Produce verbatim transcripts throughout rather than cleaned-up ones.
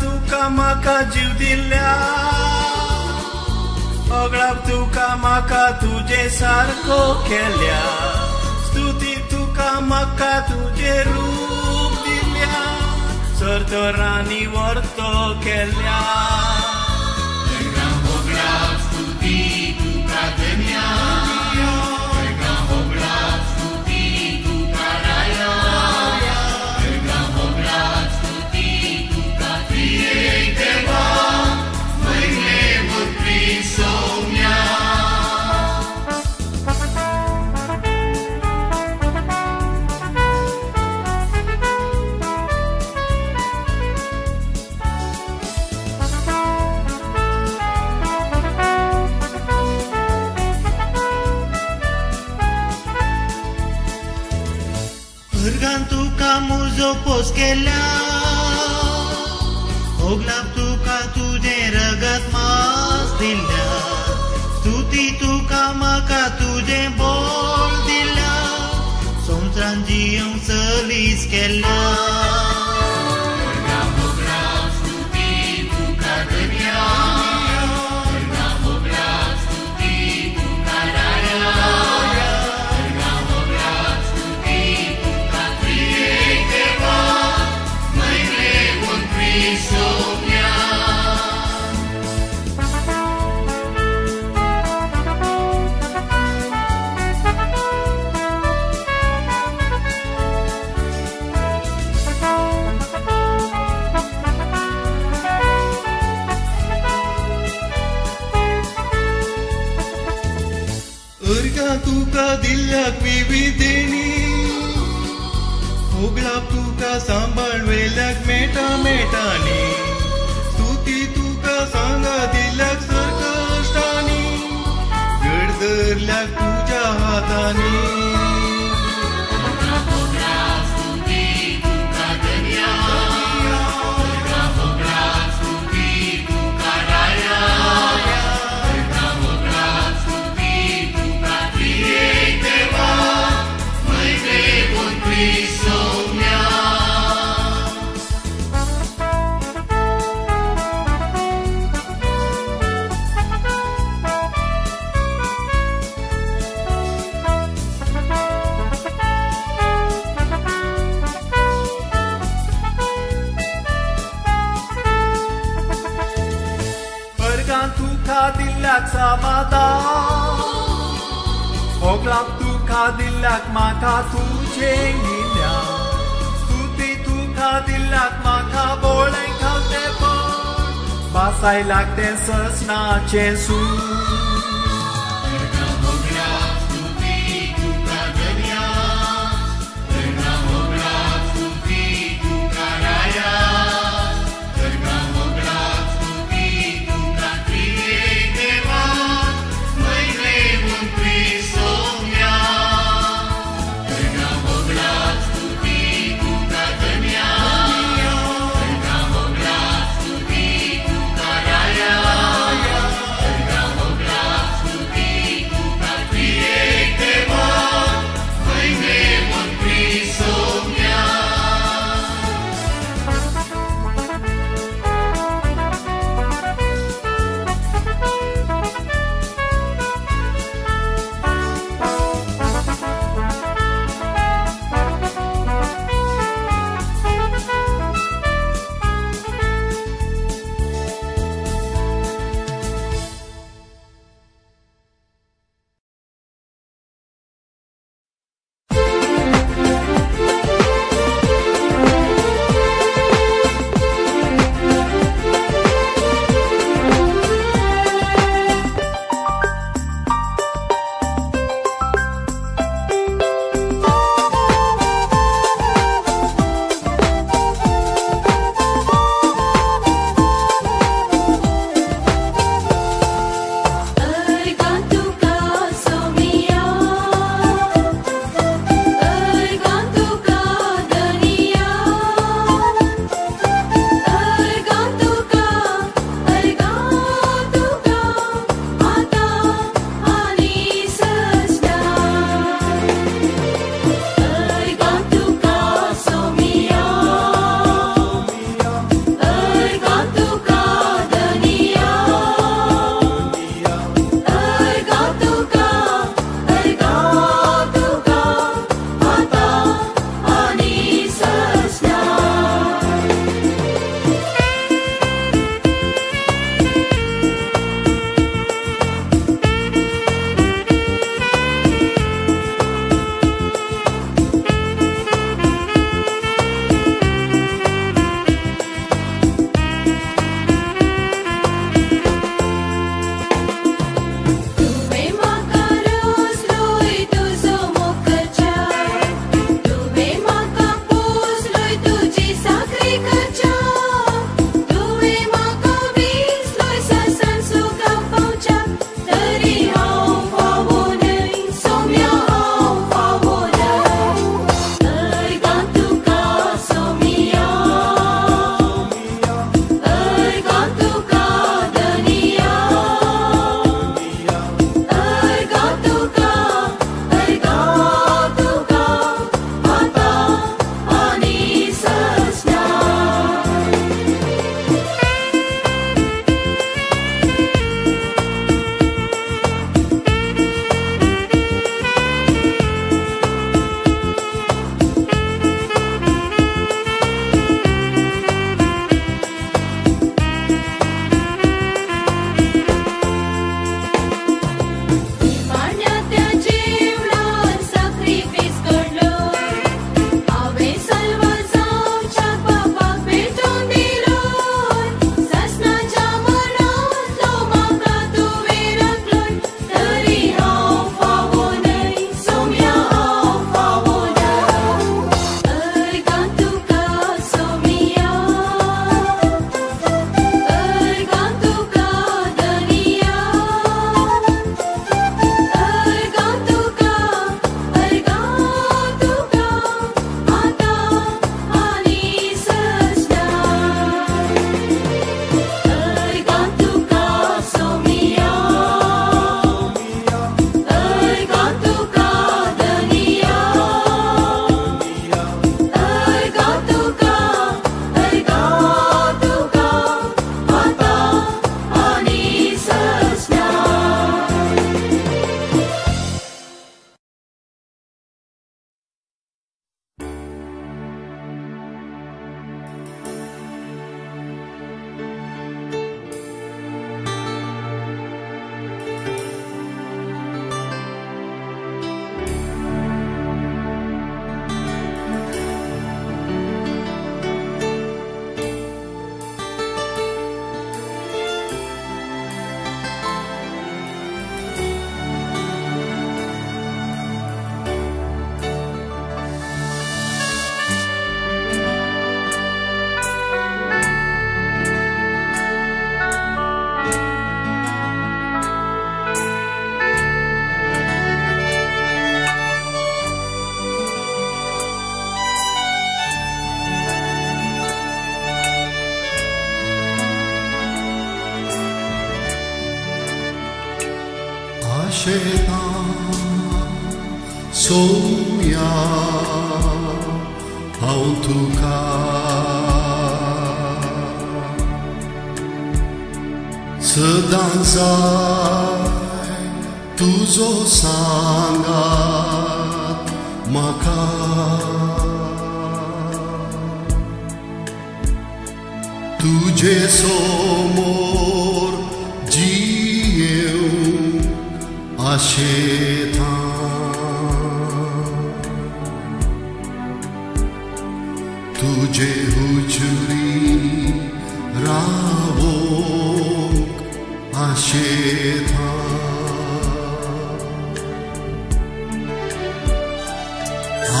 तुका माका जीव दिल्या ओगळाक तुका माका तुझे सारको केल्या स्तुती तुका माका तुझे रूप दिल्या सर्तरांनी वर्तो केल्या भुरगान तुका मुजो पोस केल्या ओगलाक तुका तुझे रगत मास दिल्या स्तुती तुका माका तुझे बोल दिल्या संवसारान जियेव सलीस केल्या। तुका दिल्याक विविधेनी ओगळाक तुका सांबाळ वेल्याक मेटा मेटानी स्तुती तुका सांगा दिल्याक सरकश्टानी घड धरल्याक तुज्या हातांनी तुका दिल्याक समाधान ओगळाक तुका दिल्याक माका तुझे दिल्या स्तुती तुका दिल्याक माका बोळें खावते पण बासाय लागते ससनाचे सूर शेतां सोम्या हांव तुका सदां जाय तुजो सांगात म्हाका तुजे समोर जियेव आशेता तुजे हुजुरी रावोंक आशेता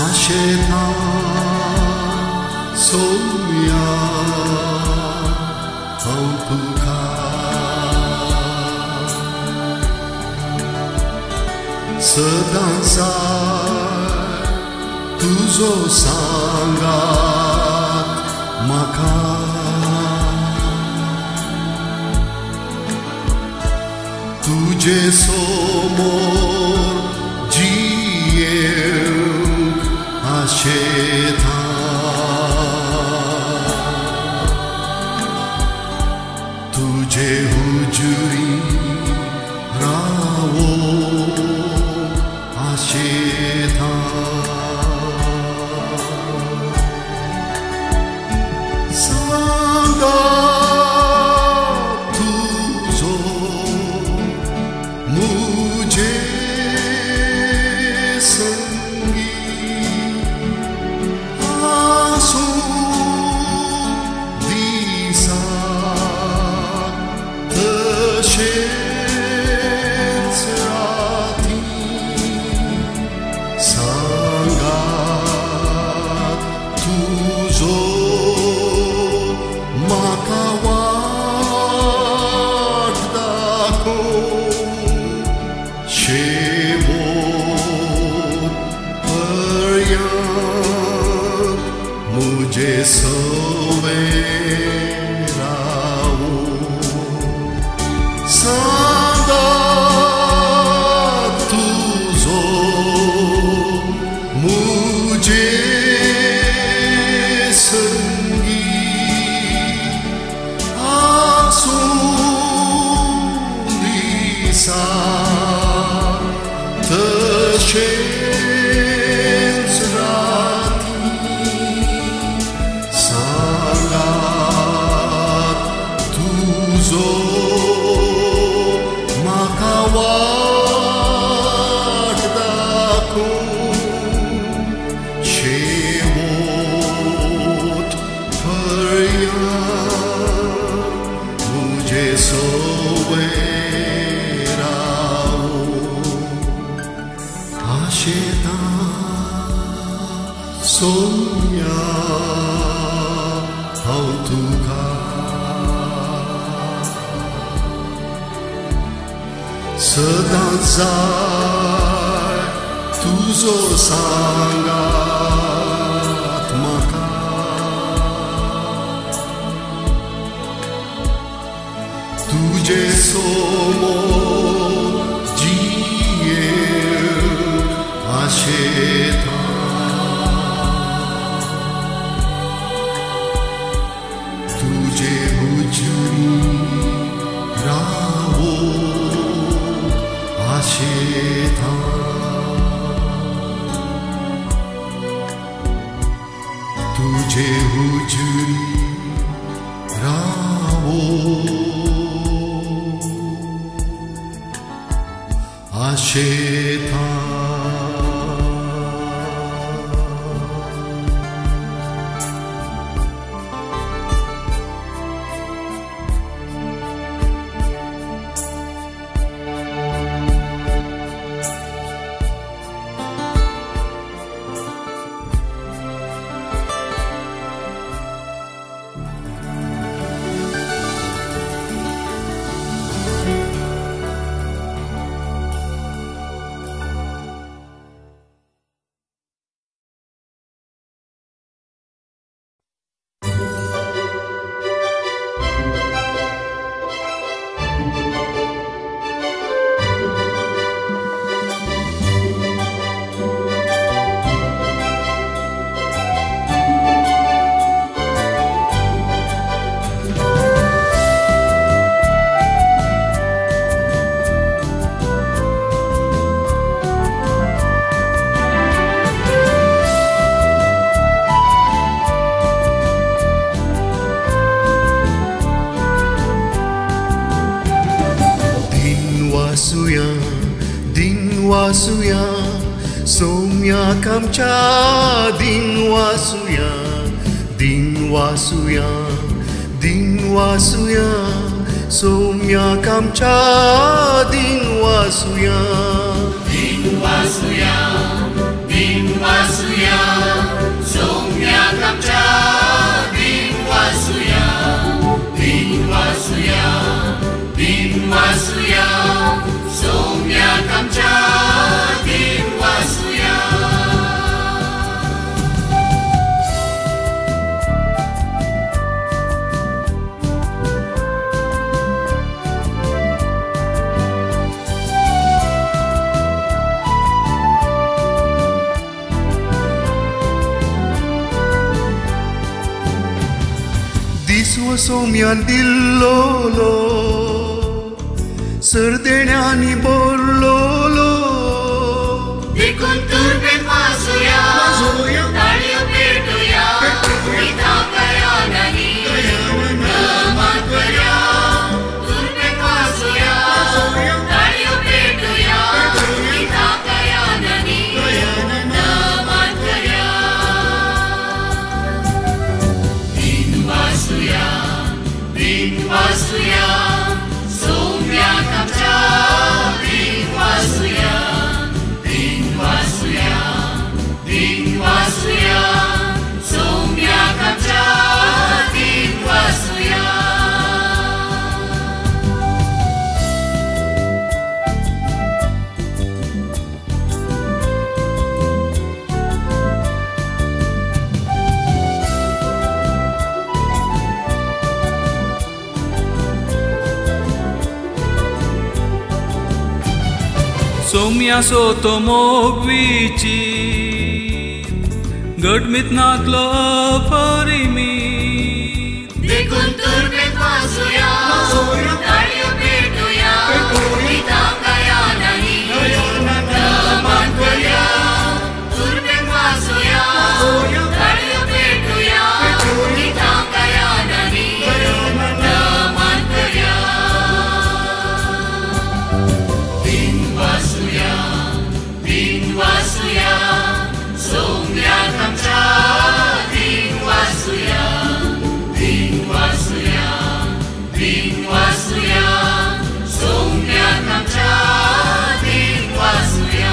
आशेता सोम्या हांव तुका सदां जाय तुजो सांगात म्हाका तुजे समोर जियेव आशेता तुझे हुजुरी रावो आशेता सांगा तुझो मुझे संगी आसू दिसा मुझे सोवेरा सांगा तुझो मुझे संगी आंसू दिसा तशे सोम्या हांव तुका सदां जाय तुजो सांगात म्हाका तुजे समोर जियेव आशेता आशेता तुझे हुजुरी रावो आशेता। वासुया सौम्या कामच्या दिन वासुया दिन वासुया दिन वासुया सौम्या कामच्या दिन वासुया दिन वासुया दिन वासुया सौम्या कामच्या दिन वासुया दिन वासुया दिन वासुया सौम्या कामच्या दिन वासुया दिसव सौम्यान दिल्लोलो सरदेण्यानी बोल्लोलो देखून तुर्बेत वासुया ताळयो पेटूया मी थांबया नाही मात करूया तुर्बेत वासुया ताळयो पेटूया मी थांबया नाही मात करूया दिन वासुया दिन वासुया सौम्या सोतो मोगवीची घटमीत नाकलो परिमी देखून तुर्बेत वासुया ताळयो पेटूया मी थांबया नाही मात करूया तुर्बेत वासुया ताळयो पेटूया मी थांबया नाही मात करूया दिन वासुया दिन वासुया सौम्या कामच्या दिन वासुया दिन वासुया दिन वासुया सौम्या कामच्या दिन वासुया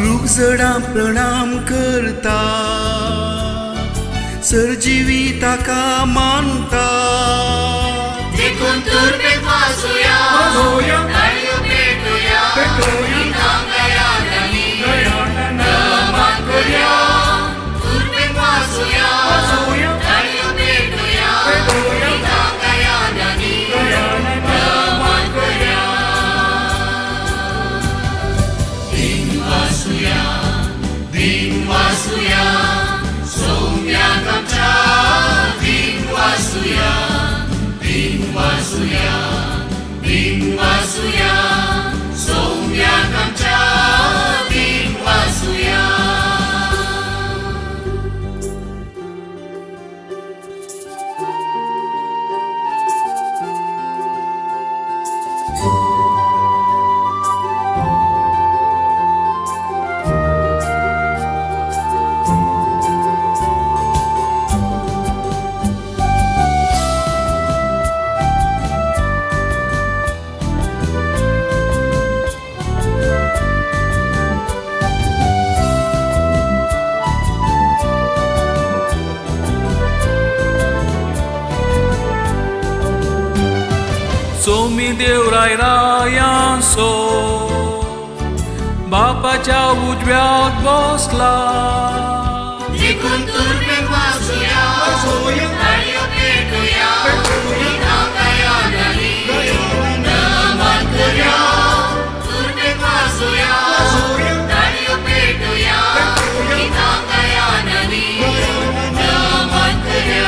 रुगजडा प्रणाम करता सर्जिवी ताका मानता देखून तुर्बेत वासुया ताळयो पेटूया मी थांबया नाही मात करूया तुर्बेत वासुया ताळयो पेटूया मी थांबया नाही मात करूया दिन वासुया दिन वासुया सौम्या कामच्या दिन वासुया दिन वासुया दिन वासुया सौम्या कामच्या दिन वासुया सौमी देवराय रायांसो बापाच्या उजव्याक बसला देखून तुर्बेत वासुया ताळयो पेटूया मी थांबया नाही मात करूया तुर्बेत वासुया ताळयो पेटूया मी थांबया नाही मात करूया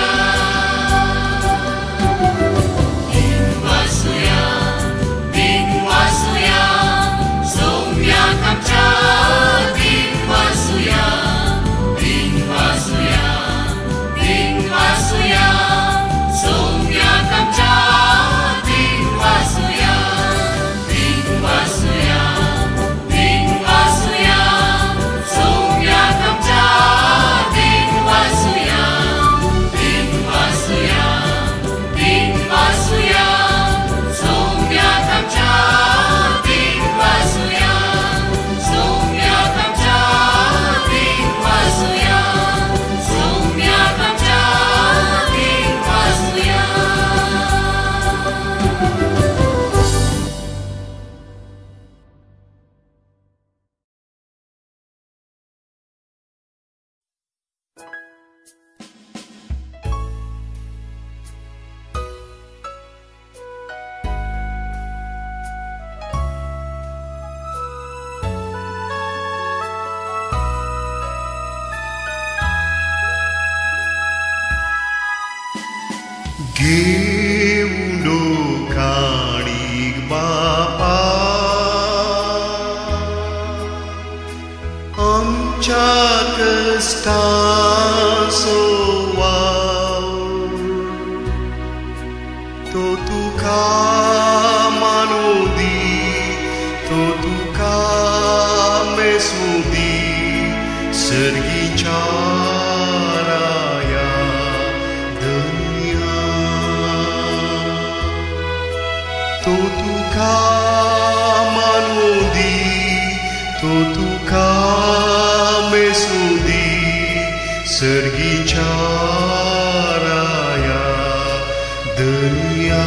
देवनो काणी बापा आमच्या कष्टासो वावर तो तुका मानो दी तो तुका मेसू दी सर्गीच्या तो तुका मानो दी तो तुका मेसू दी सर्गीच्या राया दुनिया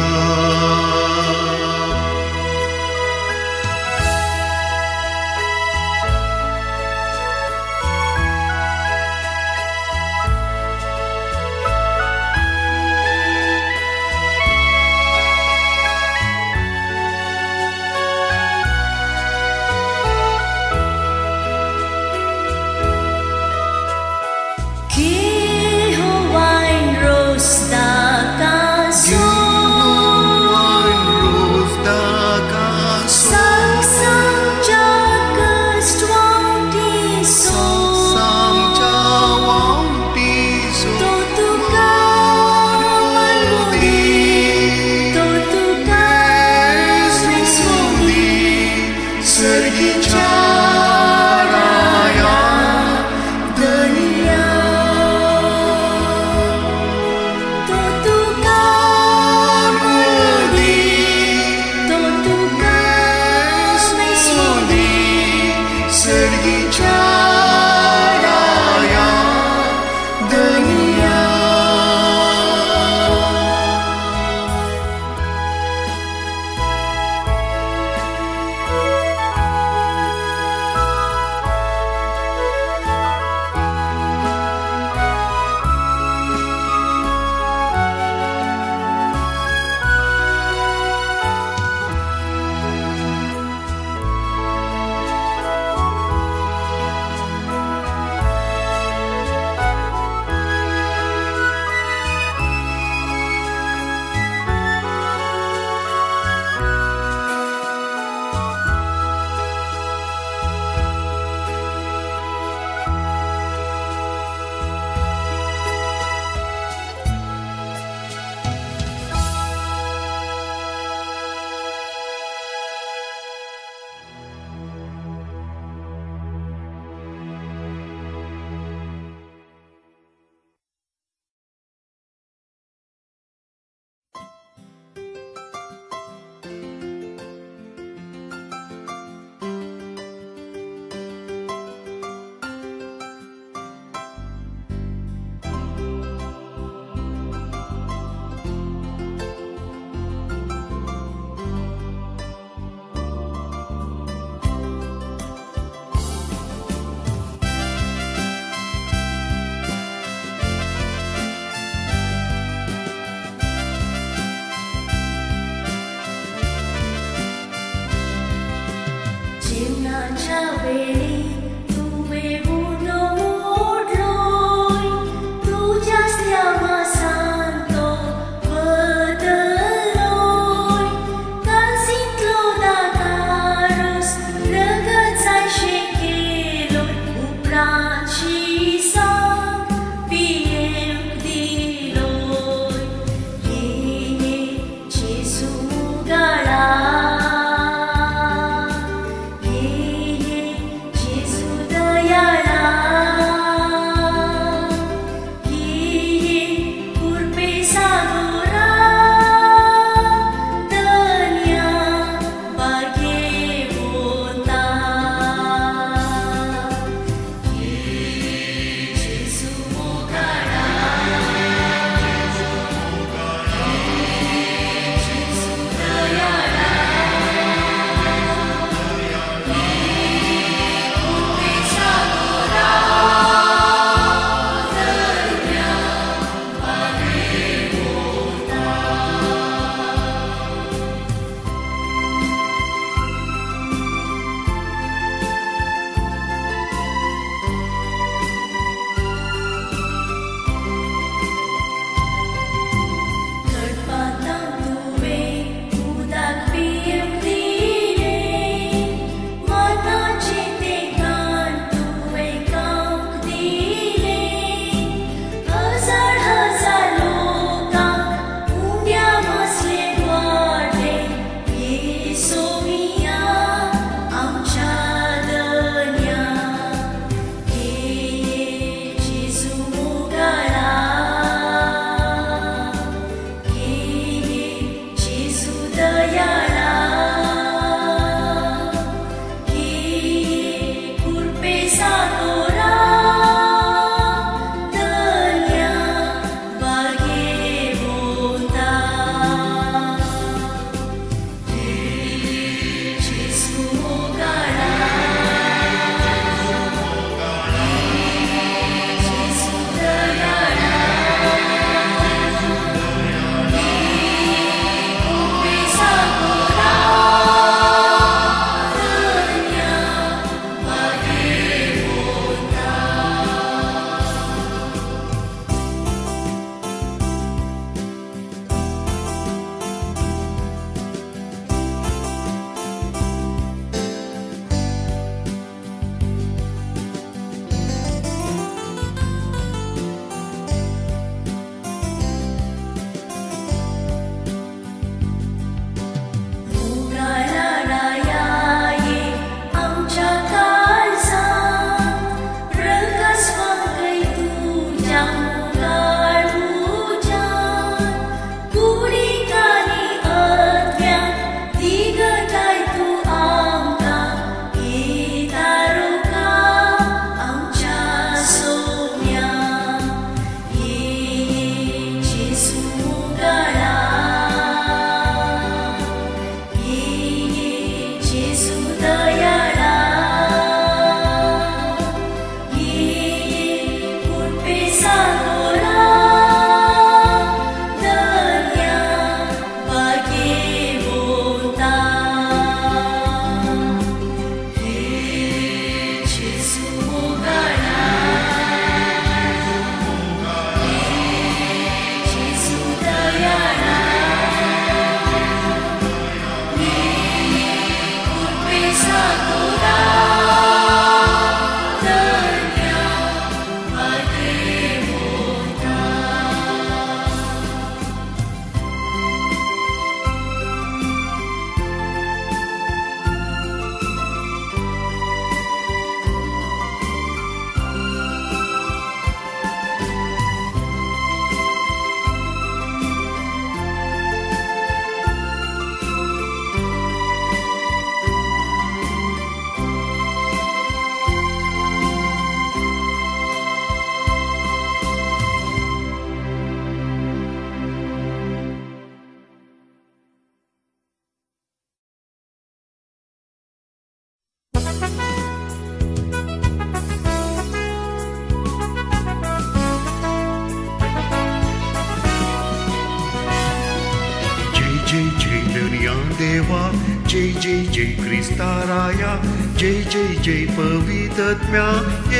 जय जय जय क्रिस्ताराया, जय जय जय पवित्रत्म्या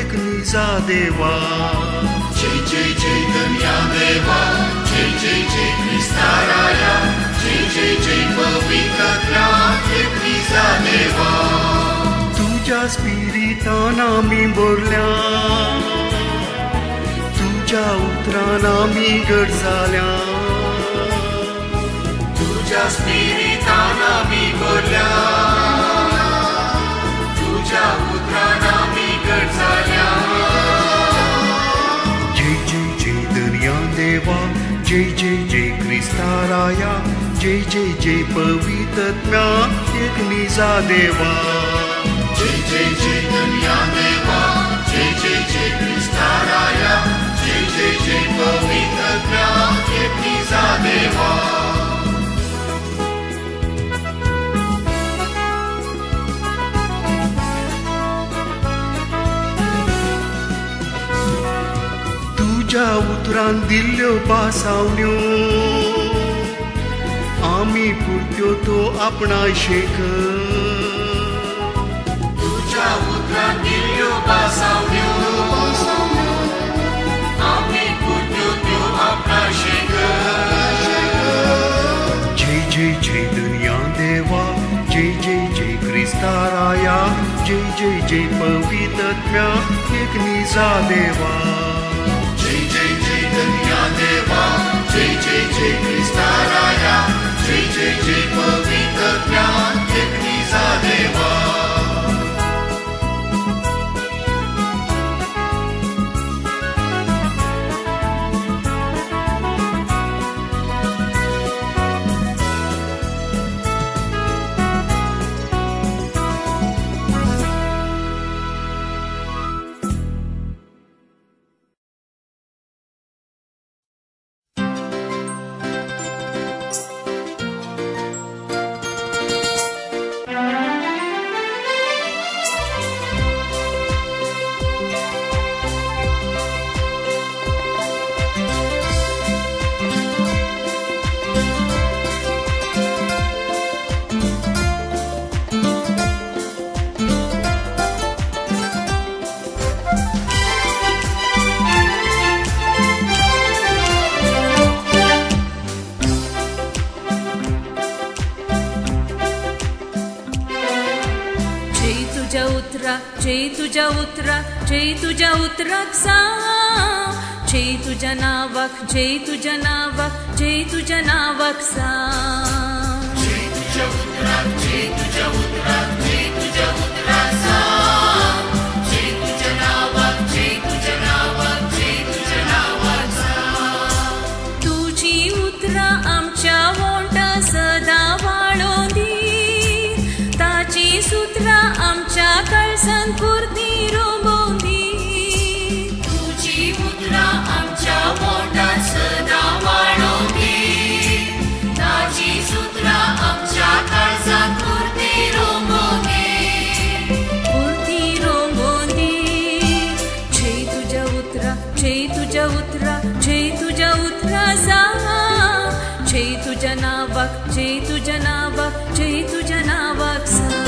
एक निजा देवा, जय जय जय धन्या देवा, जय जय जय क्रिस्ताराया, जय जय जय पवित्रत्म्या एक निजा देवा। तुझ्या स्पिरिटान आमी भरल्या, तुझ्या उतरान आमी घट जाल्या, तुझ्या स्पिरिटान आमी भरल्या, तुझ्या उतरान आमी घट जाल्या। जय जय जय दर्या देवा, जय जय जय क्रिस्ताराया, जय जय जय पवित्रत्म्या एक निजा देवा, जय जय जय दर्या देवा, जय जय जय क्रिस्ताराया, जय जय जय पवित्रत्म्या एक निजा देवा। तुझ्या उतरान दिल्ल्यो पासावण्यो आमी पुरत्यो तो आपणाय शेक, तुझ्या उतरान दिल्ल्यो पासावण्यो आमी पुरत्यो तो आपणाय शेक। जय जय जय दुनिया देवा, जय जय जय क्रिस्ताराया, जय जय जय पवित्रत्म्या एक निजा देवा, जय जय जय क्रिस्ताराया, जय जय जय पवित्रत्म्या एक निजा देवा। जय तुझ्या उतरा, जय तुझ्या उतराक सांग, जय तुझ्या नावाक, जय तुझ्या नावाक, जय तुझ्या नावाक सांग, जय तुझ्या उतरा, जय तुझ्या उतरा, जय तुझ्या उतरा सांग, जय तुझ्या नावाक, जय तुझ्या नावाक, जय तुझ्या नावाक सांग। तुझी उतरा आमच्या ओंठा सदा वाळो दी, ताची सुत्रा आमच्या कळसांत कुर्दी रोमोव दी, तुझी उतरां आमच्या ओंठांत सदा वाळो दी, ताची सुत्रा आमच्या कळसांत कुर्दी रोमोव दी, कुर्दी रोमोव दी। जय तुझ्या उतरा, जय तुझ्या उतरा, जय तुझ्या उतरा सांग, जय तुझ्या नावाक, जय तुझ्या नावाक, जय तुझ्या नावाक सांग,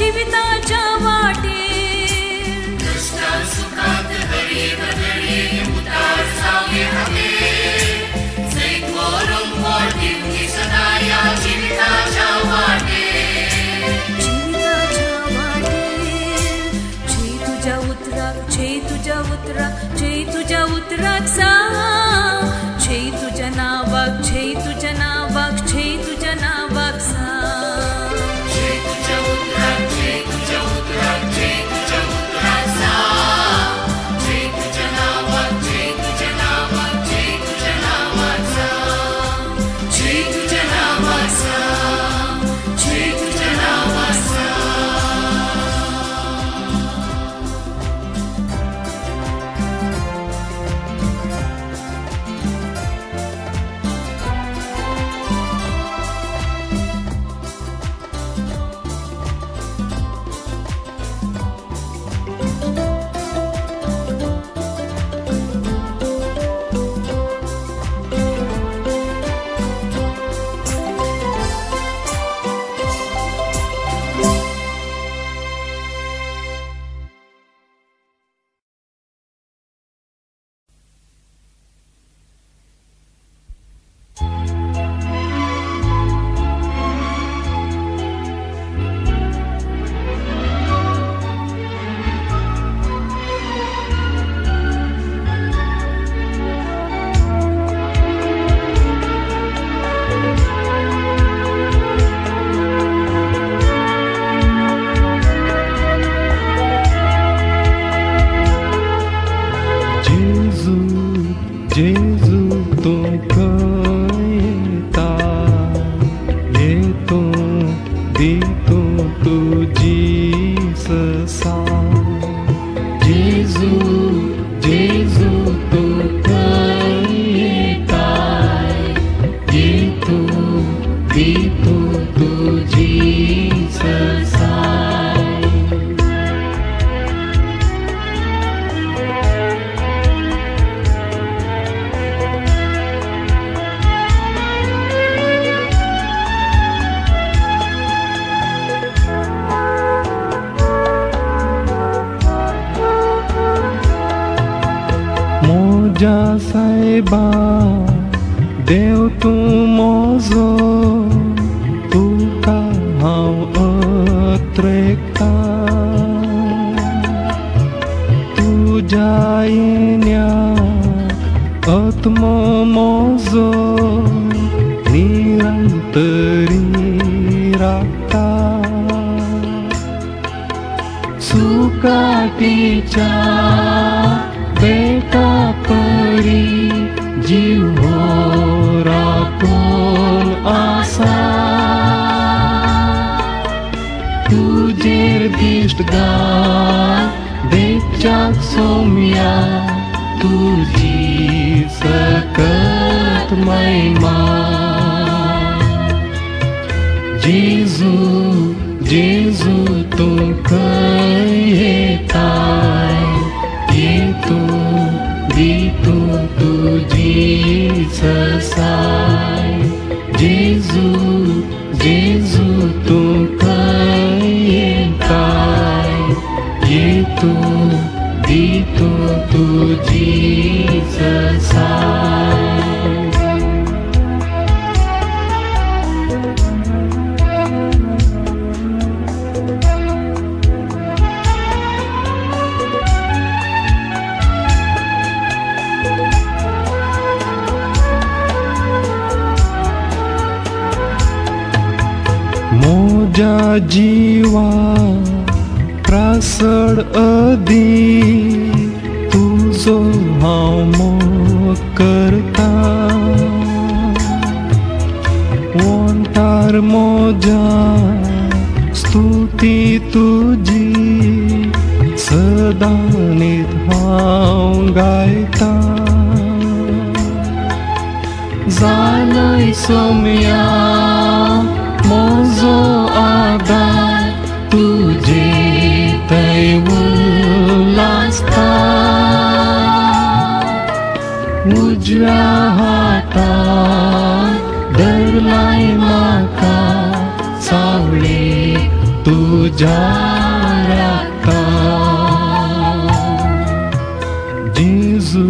जीविताच्या वाटेर कष्टा सुखात घडी बदली उतार सावले हवे, सैत वरून वर दिवनी सदा या जीविताच्या वाटेर, जीविताच्या वाटेर। जय तुझ्या उतराक, जय तू दी तू तू जीससा जेजू जेजू तू ताई दी तू दी तू तू जीससा मोजा साहेबा देव तू मोजो तुका हांव अत्रेकता तुज्या येण्याक आत्मो मोजो निरंतरी राखता सुकाटीच्या बेटा परी जीव राखून आसा तुजेर दिश्ट घाल देवच्याक सोम्या तुजी सकत महिमा जेजू जेजू तू खंय येताय तू दी तू तू जीससाय जेजू जेजू तू खंय येताय तू दी तू तू जीससाय मोजा जीवा प्रासड अदी तुजो हांव मोग करता वंतार मोजा स्तुती तुजी सदांनीत हांव गायता जालय सोम्या मोजो आदार तुजे तय उलासता उजव्या हातान धरलाय म्हाका सावळी तुज्या राखता जेजू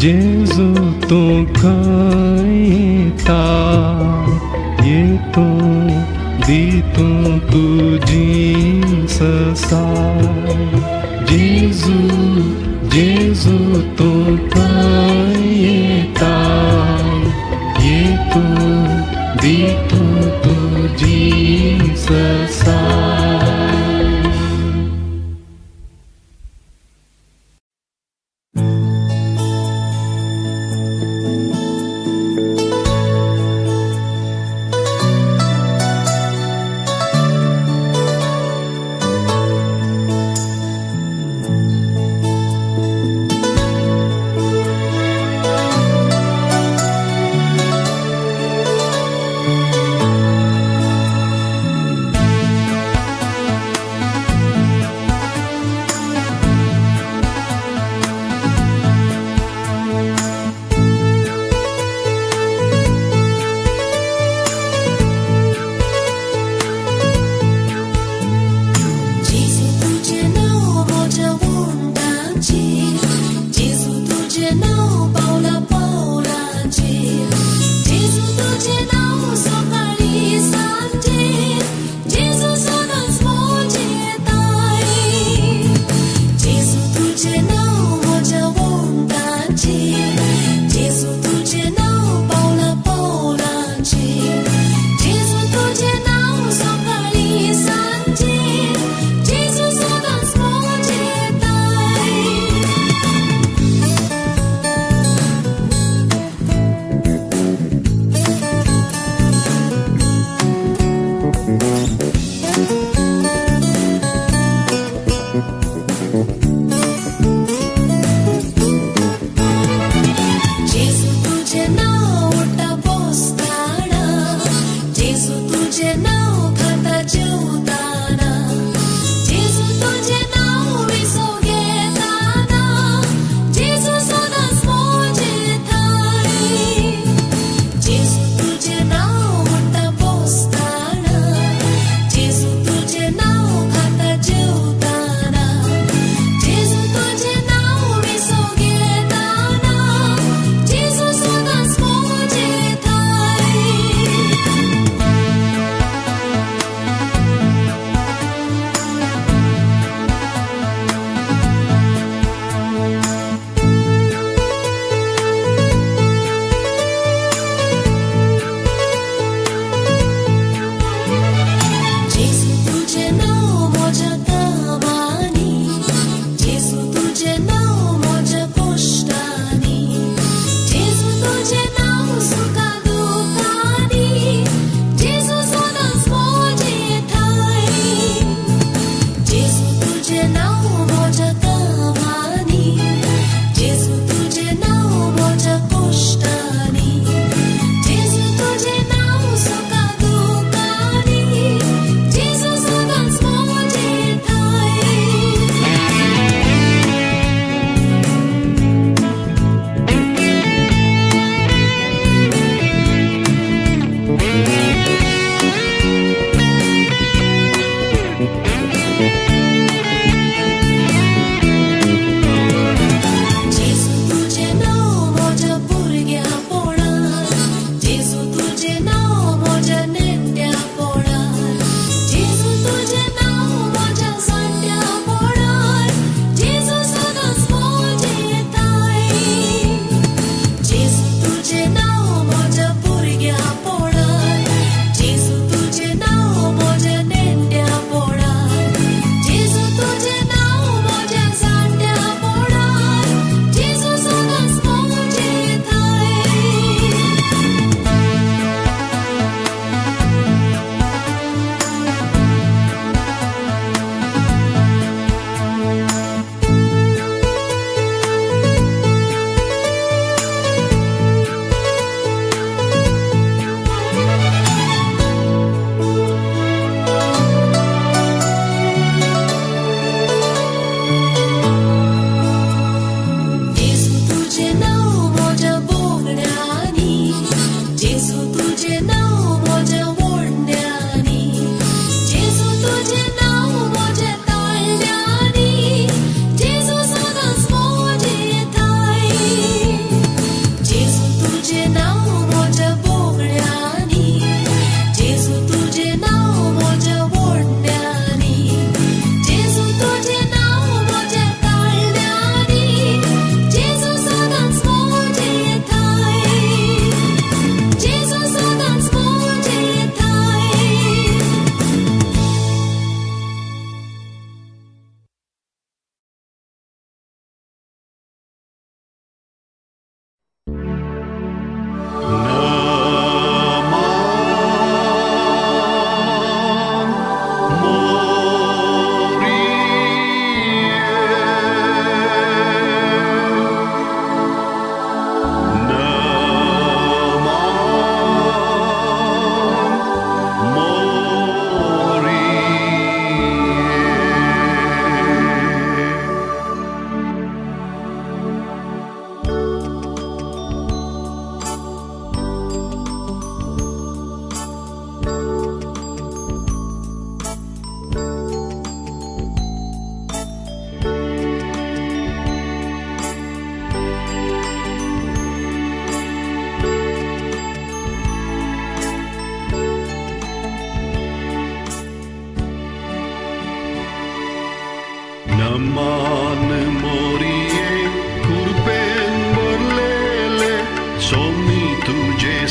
जेजू तू खंय येता ये तू दी तू तू जीससाय जेजू जेजू तू खंय येताय ये तू दी तू तू जीससाय Thank you.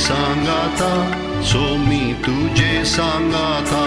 सांगाता सो मी तुझे सांगाता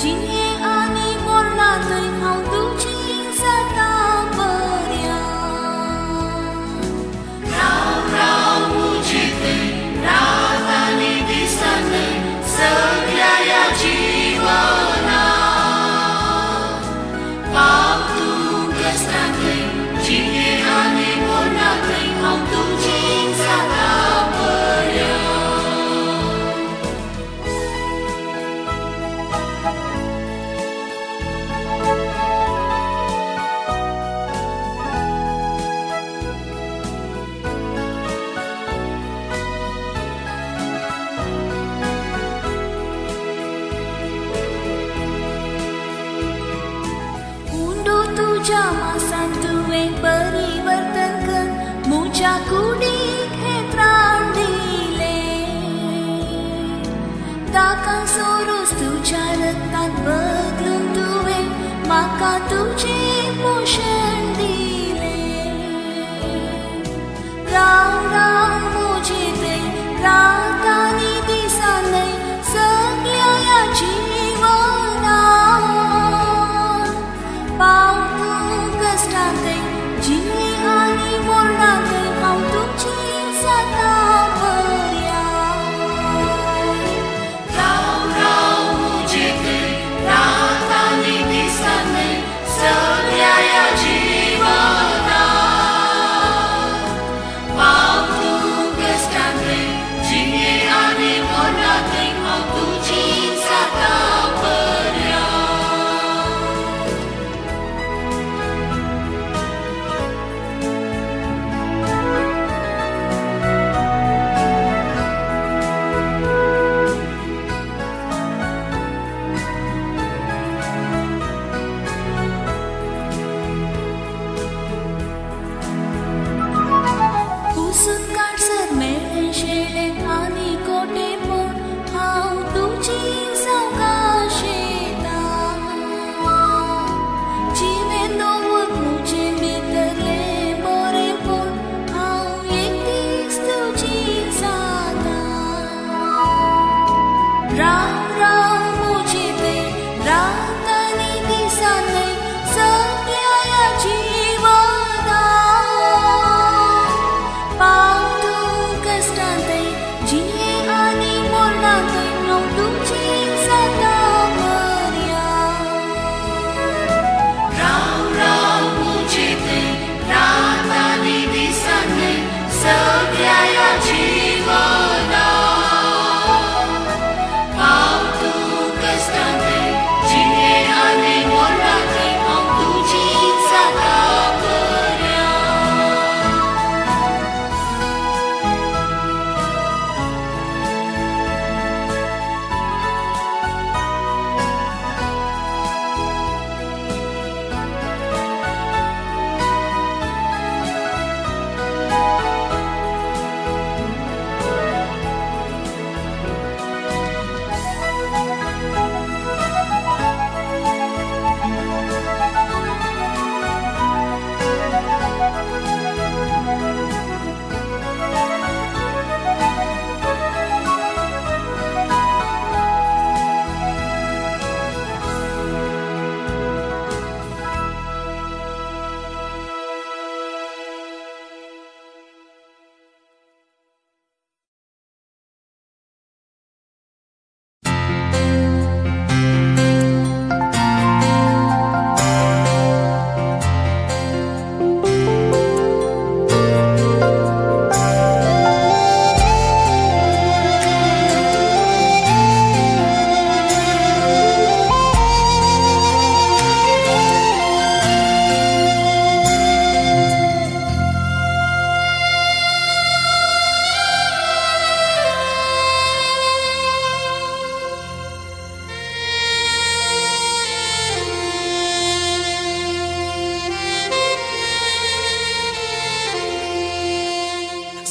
जिने आनी मोरना थंय हांव तुजी सदां बऱ्या तुझा मासा तुवे परिवर्तन कर मुझा कुडी घे प्राण दिले ताका सोरूस तुझा रत्नात बदलून तुवे माका तुझे पोषण दिले राम राम मुझे ते रातानी दिसा नई सगल्या या जीवना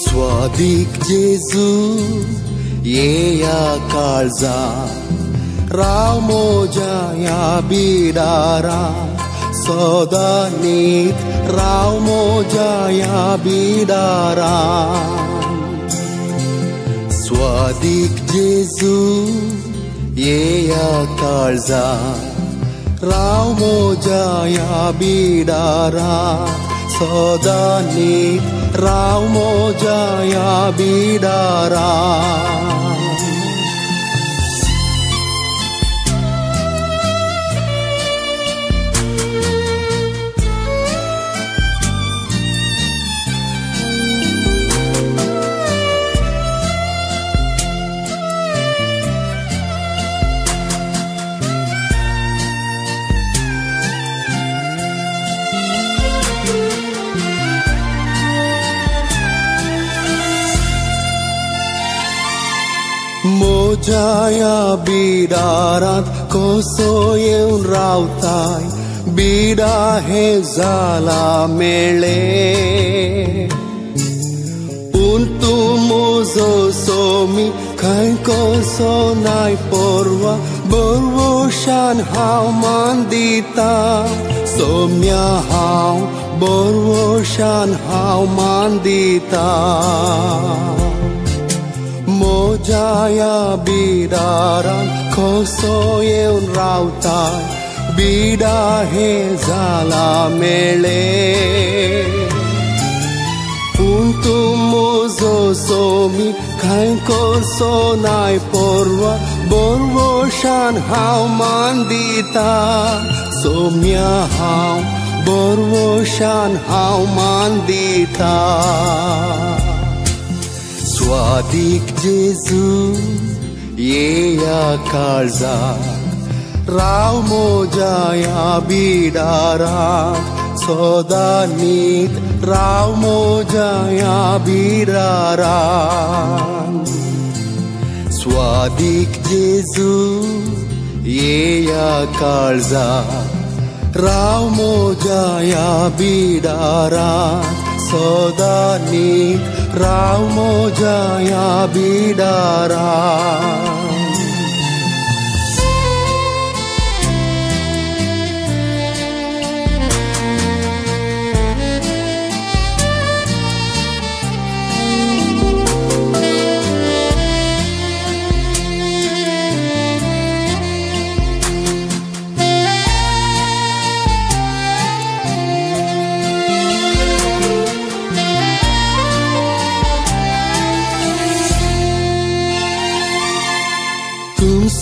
स्वादिक जेजू येया काळजा राव मोज्या या बिडारा सदा नीत राव मोज्या या बिडारा स्वादिक जेजू येया काळजा राव मोज्या या बिडारा सदा नीत राव मोजा या बिडारा मोजा या बिडारांत कसो येवन रावताय बीड़ा है जाला मेले उन्तु मोजो सोमी खंको सोनाय पोरवा बोरवो शान हाव मांदिता सोम्या हाव बोरवो शान हाव मांदिता मोजाया बिडारान खोसोयेउन रावता बीड़ा हे जाला मेले उन्तु मोजो सोमी खंको सोनाय पोरवा बोरवो शान हाव मांदिता सोम्या हाव बोरवो शान हाव मांदिता स्वादिक जेजू ये या काळजा राव मोजाया बिडारा सोदा नीत राव मोजाया बिडारा स्वादिक जेजू ये या काळजा राव मोजाया बिडारा सोदा नीत राव मोजाया बिडारा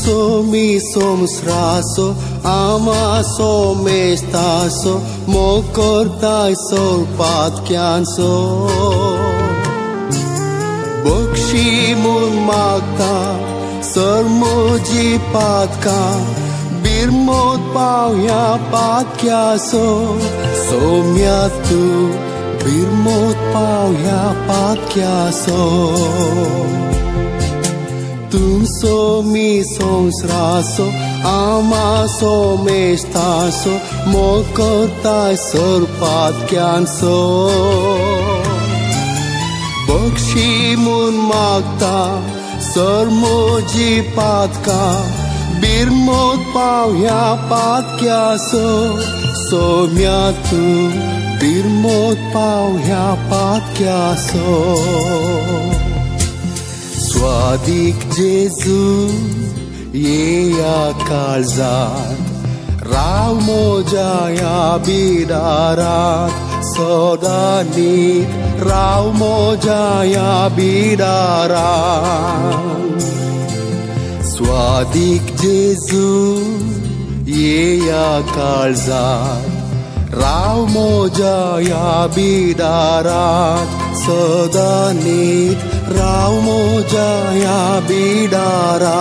सोमी सोमस्रासो आमा सोमेस्तासो मोकोर्ताय सोल्पात्क्यांसो बोक्षी मुन मागता सर्मोजी पातका बिरमोत पावया पातक्यासो सोम्या तू बिरमोत पावया पातक्यासो तुम सोमी सोमस्रासो आमा सोमेस्तासो मोकोताय सोल्पात्क्यांसो बोक्षी मुन मागता सर्मोजी पातका बिरमोत पावया पातक्यासो सोम्या तू बिरमोत पावया पातक्यासो स्वादिक जेजू ये या काळजा राव मोजाया बिडारा सोदा नीत राव मोजाया बिडारा स्वादिक जेजू ये या काळजा राव मोजाया बिडारा सोदा नीत राव मोजाया बिडारा।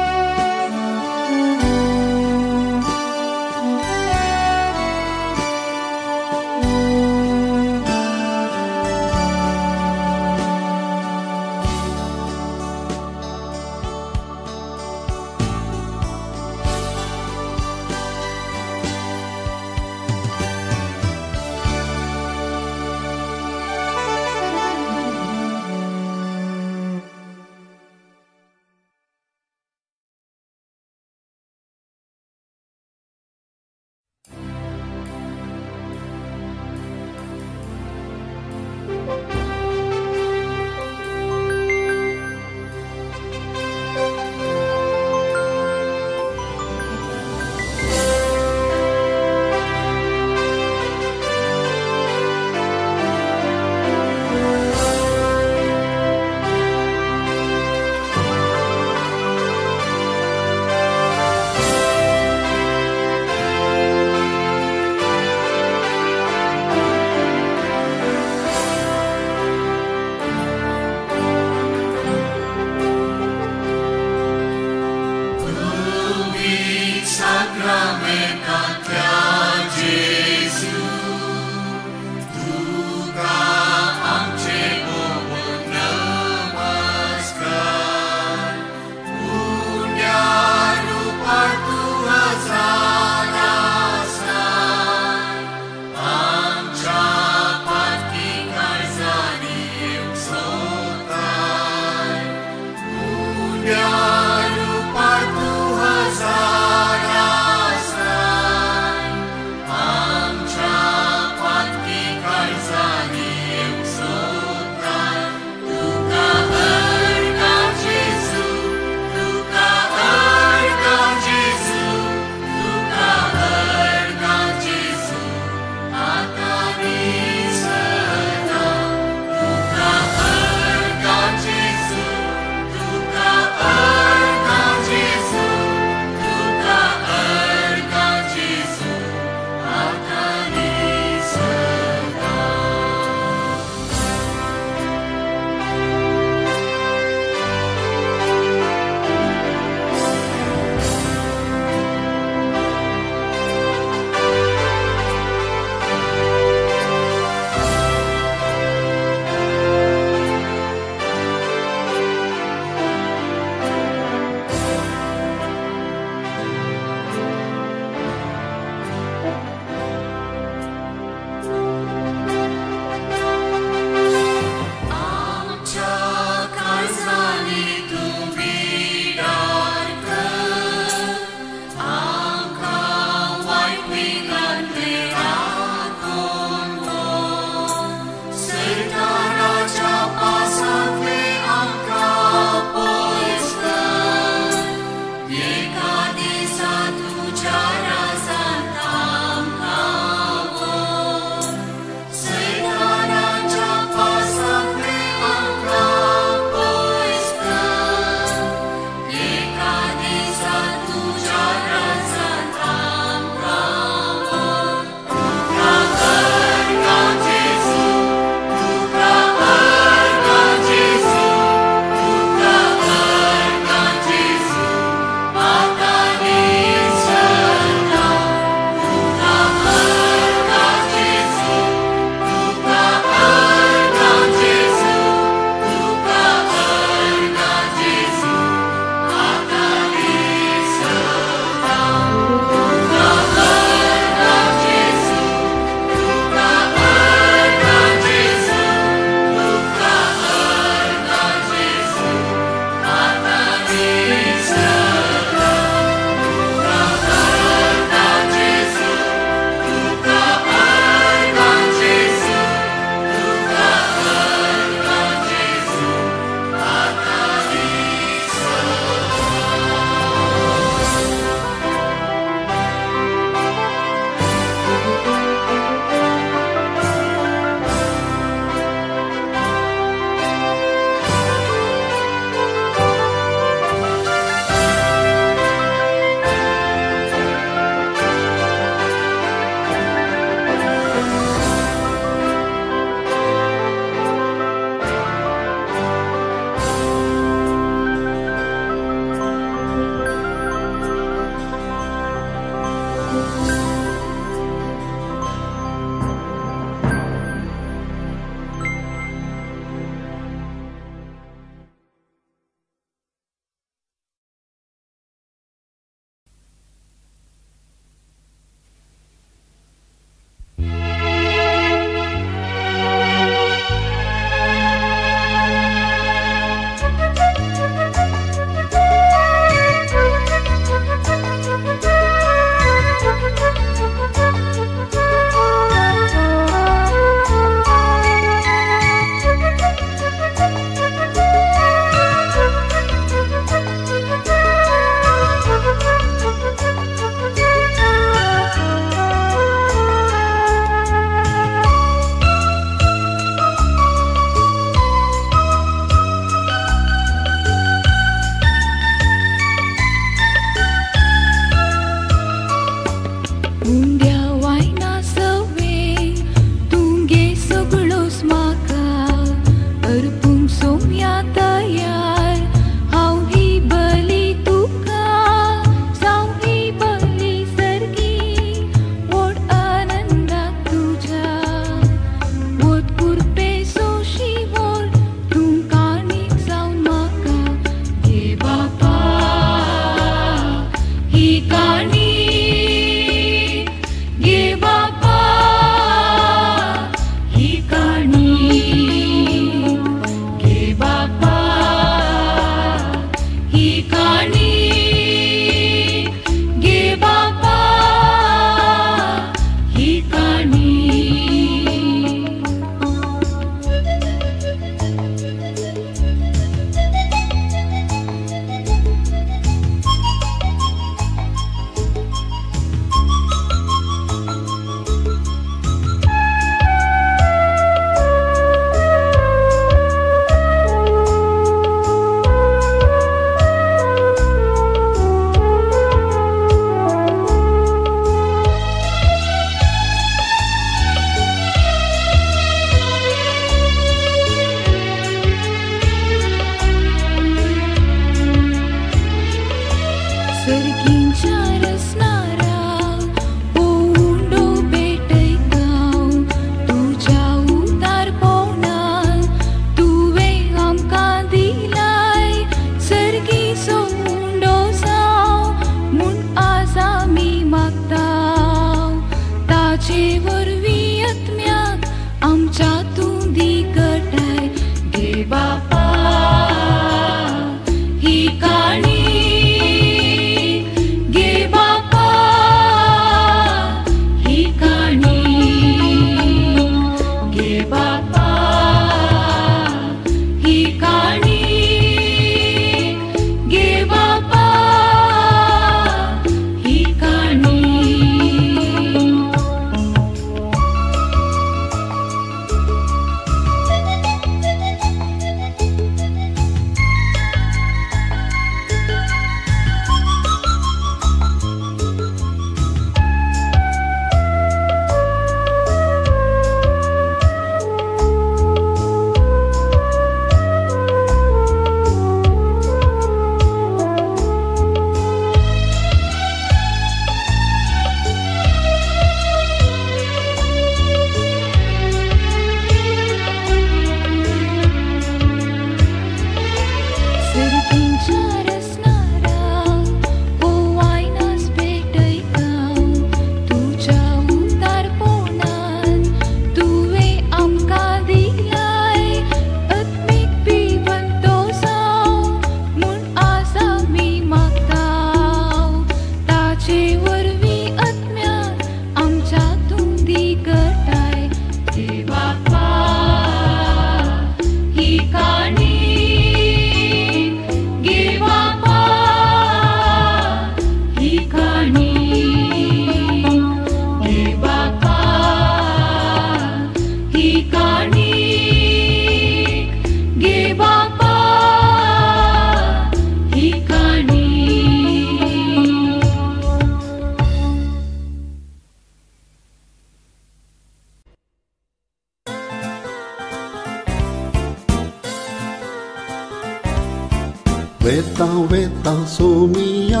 वेता वेता सोमिया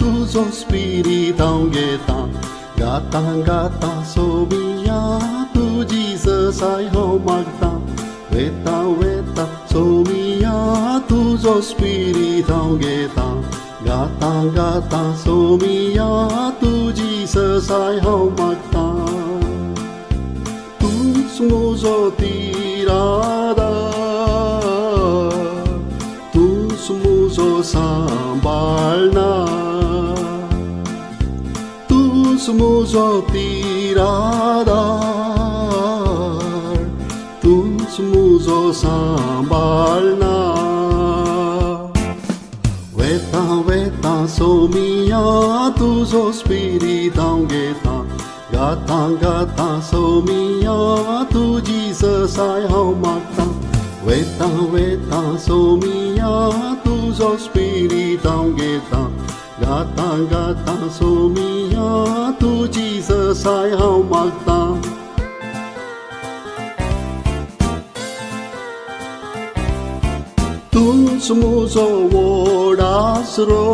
तुझो स्पिरिट हांव घेता गाता गाता सोमिया तुजी ससाय हांव मागता वेता वेता सोमिया तुझो स्पिरिट हांव घेता गाता गाता सोमिया तुजी ससाय हांव मागता तूच म्हजो तिरादा तुझो सांबाळना तूच म्हजो तिरादार तूच म्हजो सांबाळना वेता वेता सोमिया तुझो स्पिरिट हांव घेता गाता गाता सोमिया तुजी ससाय हांव मागता वेता वेता सोमिया तुझो स्पिरिट हांव घेता गाता गाता सोमिया तुजी ससाय हांव मागता तूच म्हजो व्हड आसरो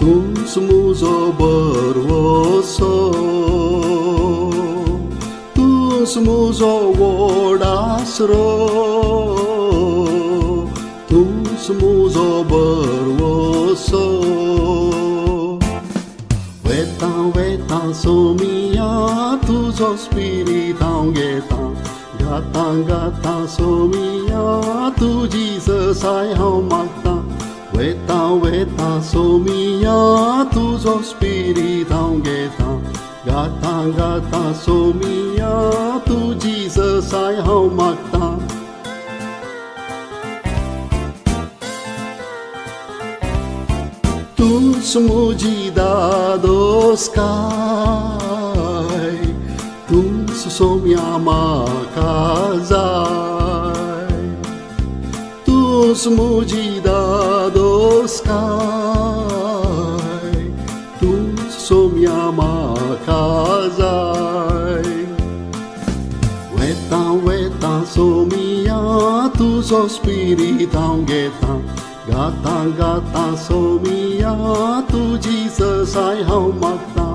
तूच म्हजो बरवसो तूच म्हजो व्हड आसरो तूच म्हजो बरवसो वेता वेता सोमिया तुझो स्पिरिट हांव घेता गाता गाता सोमिया तुजी ससाय हांव मागता वेता वेता सोमिया तुझो स्पिरिट हांव घेता गाता गाता सोमिया तुजी ससाय हांव मागता तूच म्हजी दादोसकाय तूच सोम्या म्हाका जाय तूच म्हजी दादोसकाय तूच सोम्या म्हाका जाय वेता वेता सोमिया तुझो स्पिरिट हांव घेता गाता गाता सोमिया तुजी ससाय हांव मागता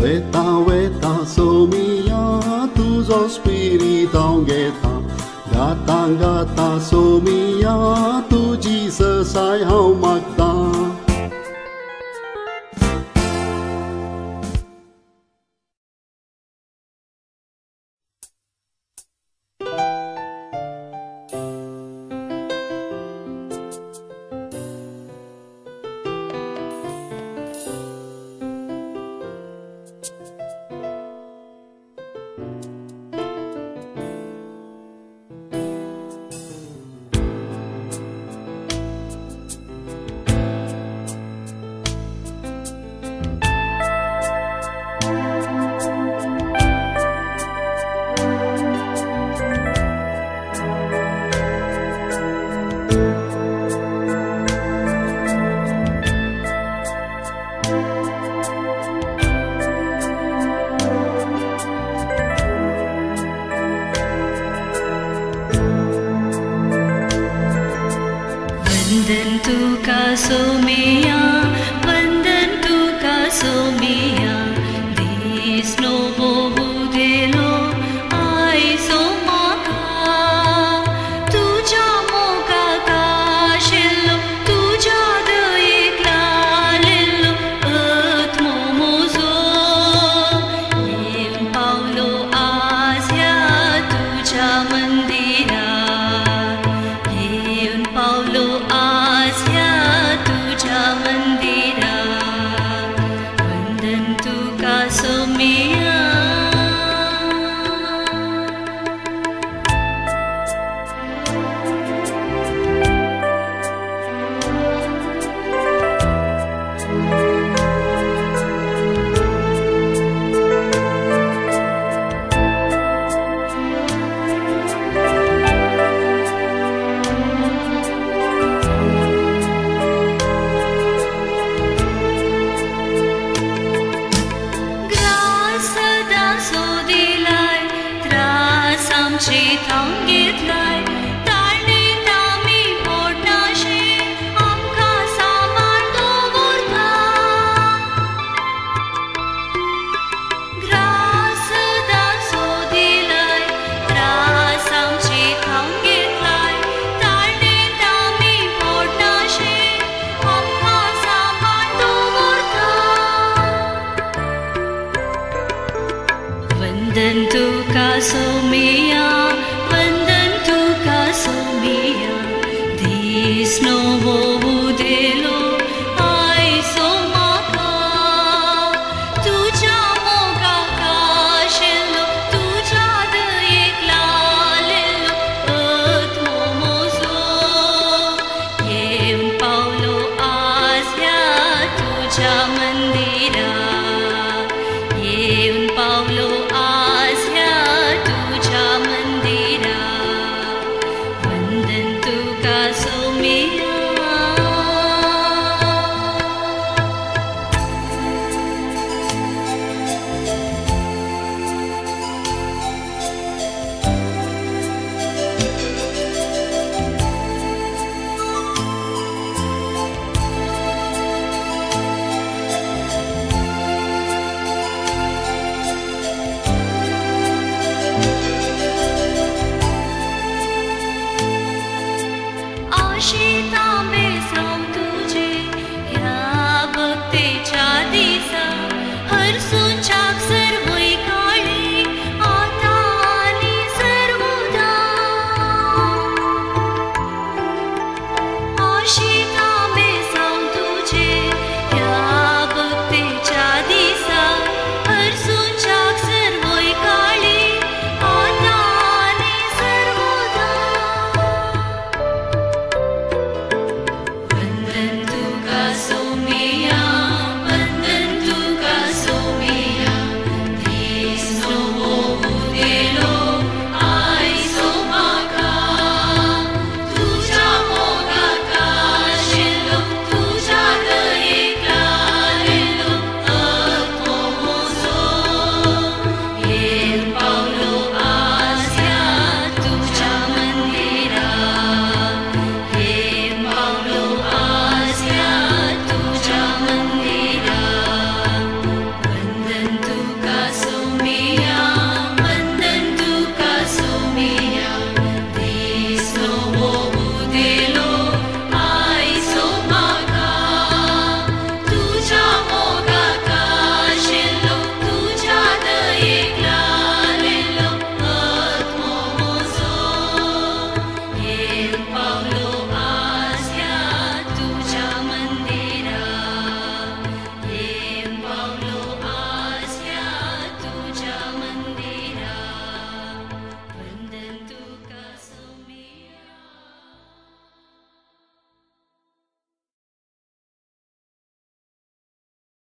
वेता वेता सोमिया तुझो स्पिरिट हांव घेता गाता गाता सोमिया तुजी ससाय हांव मागता तांगेतलाय ताणी तामी मोडना वंदन्तु का सोमिया वंदन्तु का सोमिया धीस्नो वो बुदेलो आय सोमा का तुझा मोगा काशेलो तुझा दयेक लालेलो अत्मो मोसो येम पावलो आज या तुझा मंदिरा येम पावलो me।